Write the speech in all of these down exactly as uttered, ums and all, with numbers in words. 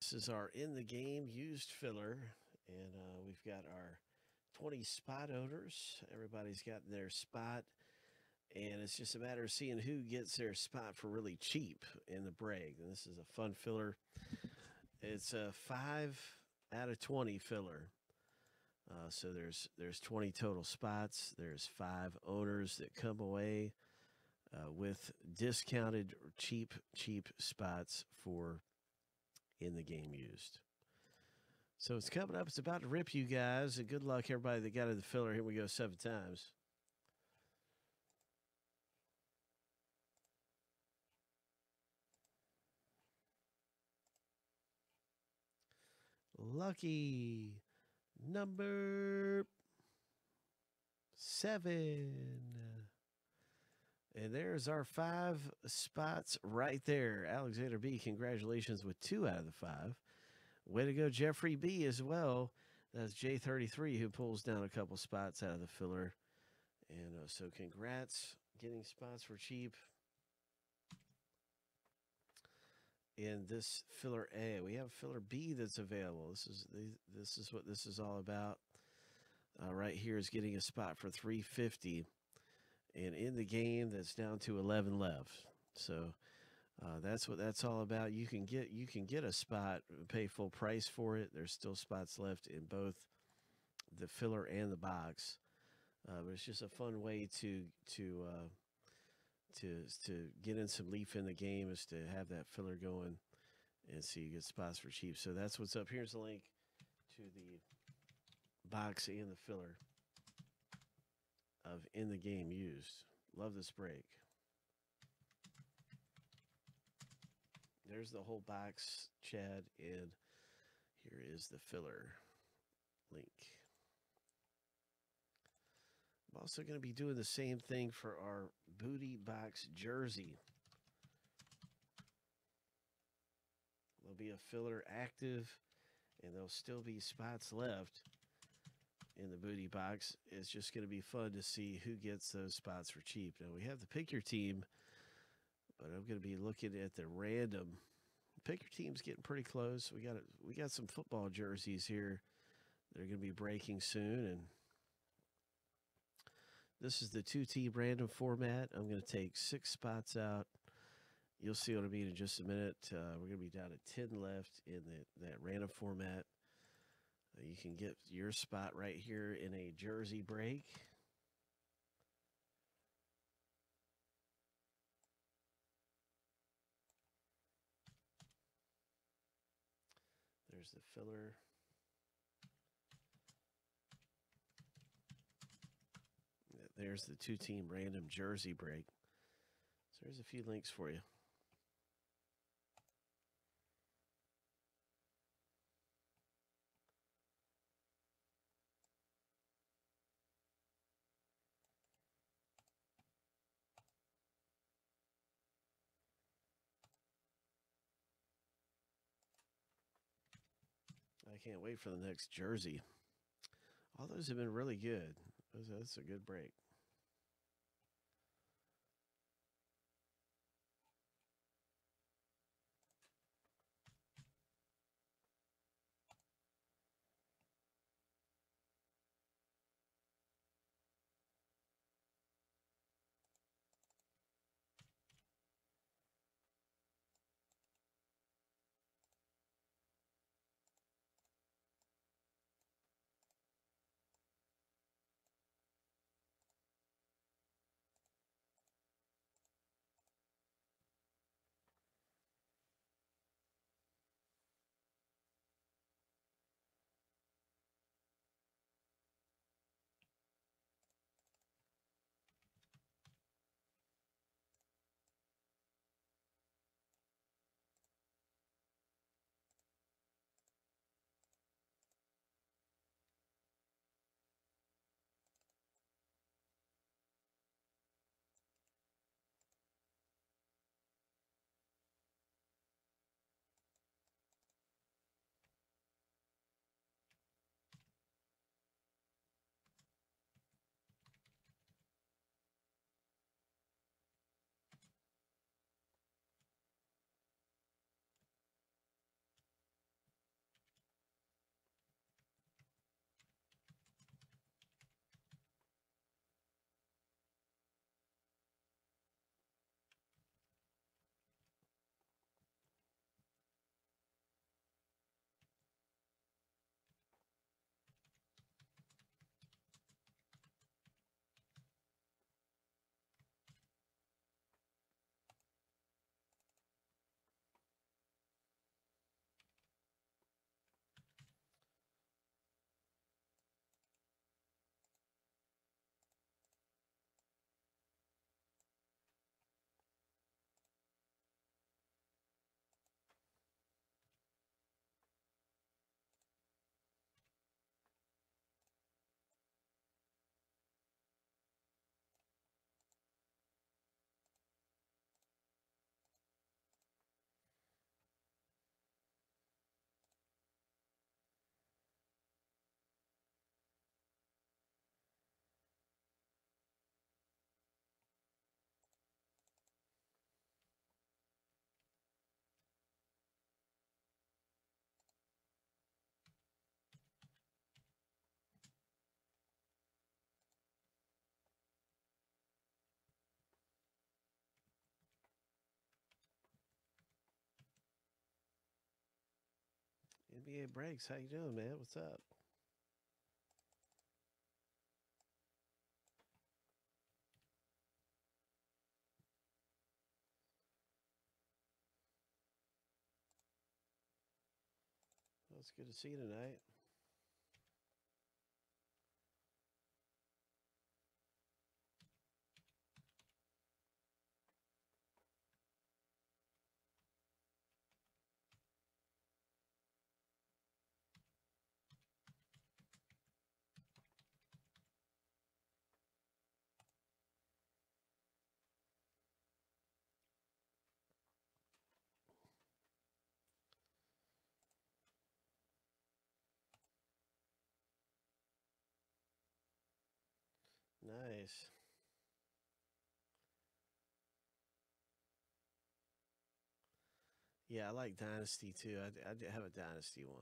This is our in the game used filler, and uh, we've got our twenty spot owners. Everybody's got their spot, and it's just a matter of seeing who gets their spot for really cheap in the break. And this is a fun filler. It's a five out of twenty filler. Uh, so there's there's twenty total spots. There's five owners that come away uh, with discounted or cheap, cheap spots for in the game used. So it's coming up. It's about to rip, you guys. And good luck, everybody that got in the filler. Here we go seven times. Lucky number seven. And there's our five spots right there. Alexander B, congratulations with two out of the five. Way to go, Jeffrey B, as well. That's J thirty-three, who pulls down a couple spots out of the filler. And uh, so congrats, getting spots for cheap in this filler A. We have filler B that's available. This is this is what this is all about. Uh, right here is getting a spot for three fifty. And in the game, that's down to eleven left. So uh, that's what that's all about. You can get you can get a spot, pay full price for it. There's still spots left in both the filler and the box. Uh, but it's just a fun way to to uh, to to get in some Leaf in the game, is to have that filler going, and so you get spots for cheap. So that's what's up. Here's the link to the box and the filler of in the game used. Love this break. There's the whole box, Chad, and here is the filler link. I'm also going to be doing the same thing for our booty box jersey. There'll be a filler active, and there'll still be spots left in the booty box. It's just going to be fun to see who gets those spots for cheap. Now, we have the pick your team, but I'm going to be looking at the random. Pick your team's getting pretty close. We got we got some football jerseys here that are going to be breaking soon, and this is the two-team random format. I'm going to take six spots out. You'll see what I mean in just a minute. Uh, we're going to be down to ten left in the, that random format. You can get your spot right here in a jersey break. There's the filler. There's the two-team random jersey break. So there's a few links for you. I can't wait for the next jersey. All those have been really good. That's a good break. B A Breaks. How you doing, man? What's up? Well, it's good to see you tonight. Nice. Yeah, I like Dynasty too. I, I have a Dynasty one.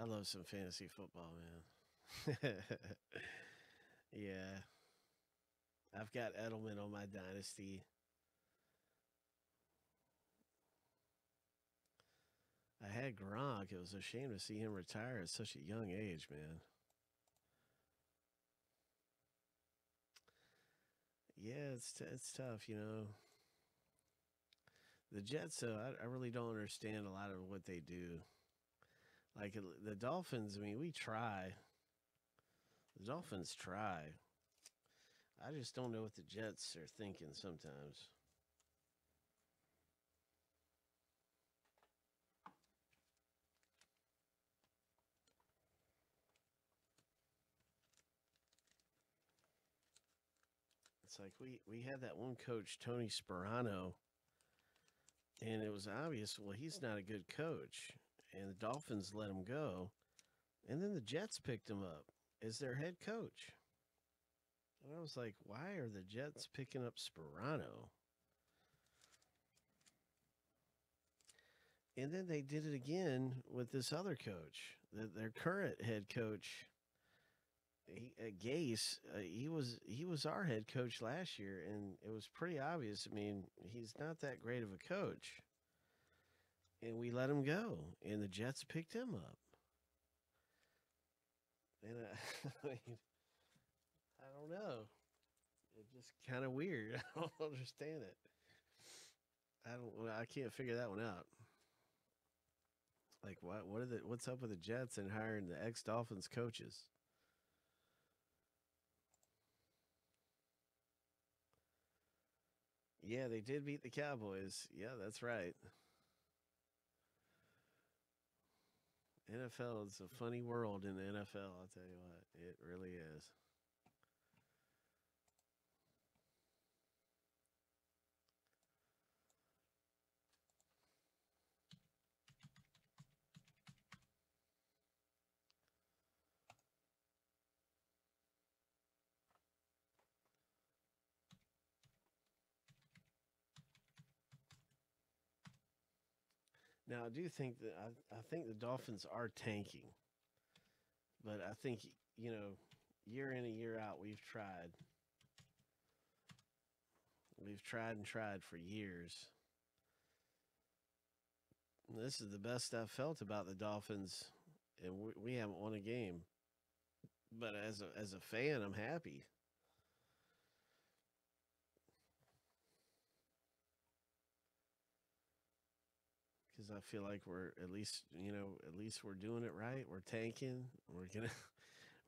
I love some fantasy football, man. Yeah. I've got Edelman on my Dynasty. I had Gronk. It was a shame to see him retire at such a young age, man. Yeah, it's t it's tough, you know. The Jets, though, I, I really don't understand a lot of what they do. Like, the Dolphins, I mean, we try. The Dolphins try. I just don't know what the Jets are thinking sometimes. Like we we had that one coach, Tony Sperano, and it was obvious, well, he's not a good coach, and the Dolphins let him go, and then the Jets picked him up as their head coach. And I was like, why are the Jets picking up Sperano? And then they did it again with this other coach, the, their current head coach. He, uh, Gase, uh, he was he was our head coach last year, and it was pretty obvious. I mean, he's not that great of a coach, and we let him go, and the Jets picked him up. And uh, I mean, I don't know. It's just kind of weird. I don't understand it. I don't. I can't figure that one out. Like, what? What are the? What's up with the Jets and hiring the ex-Dolphins coaches? Yeah, they did beat the Cowboys. Yeah, that's right. N F L is a funny world in the N F L, I'll tell you what. It really is. Now, I do think that I, I think the Dolphins are tanking, but I think, you know, year in and year out, we've tried. We've tried and tried for years. This is the best I've felt about the Dolphins, and we, we haven't won a game. But as a, as a fan, I'm happy. Because I feel like we're at least, you know, at least we're doing it right. We're tanking. We're gonna,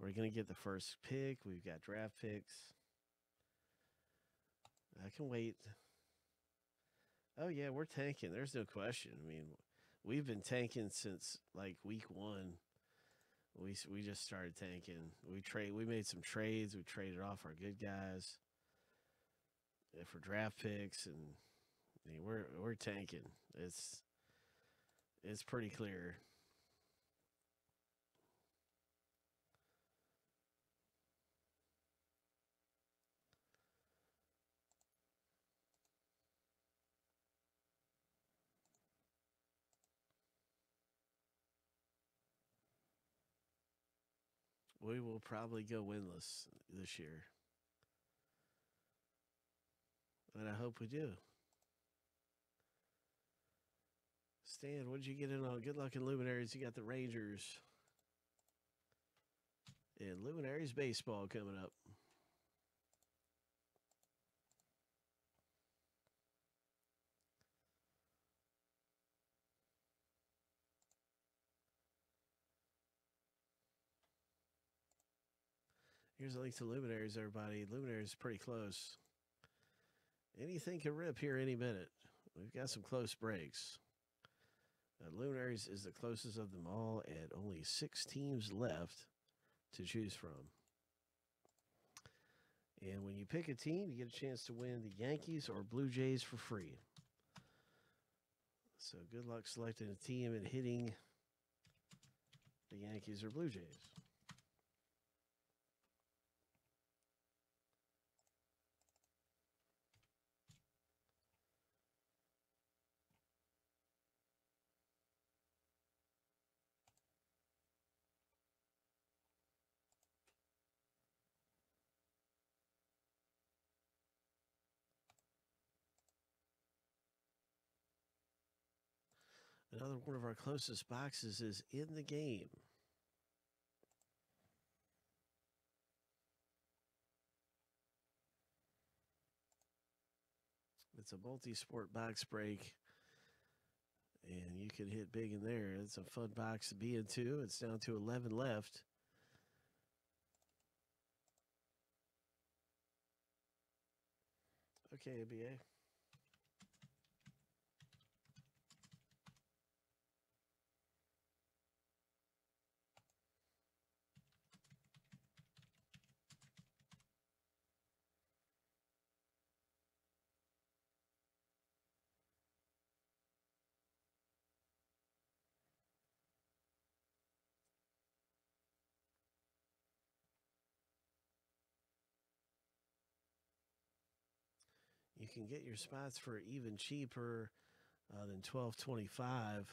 we're gonna get the first pick. We've got draft picks. I can wait. Oh yeah, we're tanking. There's no question. I mean, we've been tanking since like week one. We we just started tanking. We trade. We made some trades. We traded off our good guys for draft picks, and I mean, we're we're tanking. It's It's pretty clear. We will probably go winless this year. But I hope we do. Stan, what did you get in on? Good luck in Luminaries. You got the Rangers. And Luminaries baseball coming up. Here's a link to Luminaries, everybody. Luminaries is pretty close. Anything can rip here any minute. We've got some close breaks. Uh, Luminaries is the closest of them all, and only six teams left to choose from. And when you pick a team, you get a chance to win the Yankees or Blue Jays for free. So good luck selecting a team and hitting the Yankees or Blue Jays. Another one of our closest boxes is in the game. It's a multi-sport box break, and you can hit big in there. It's a fun box to be into. It's down to eleven left. Okay, B A. You can get your spots for even cheaper uh, than twelve twenty-five.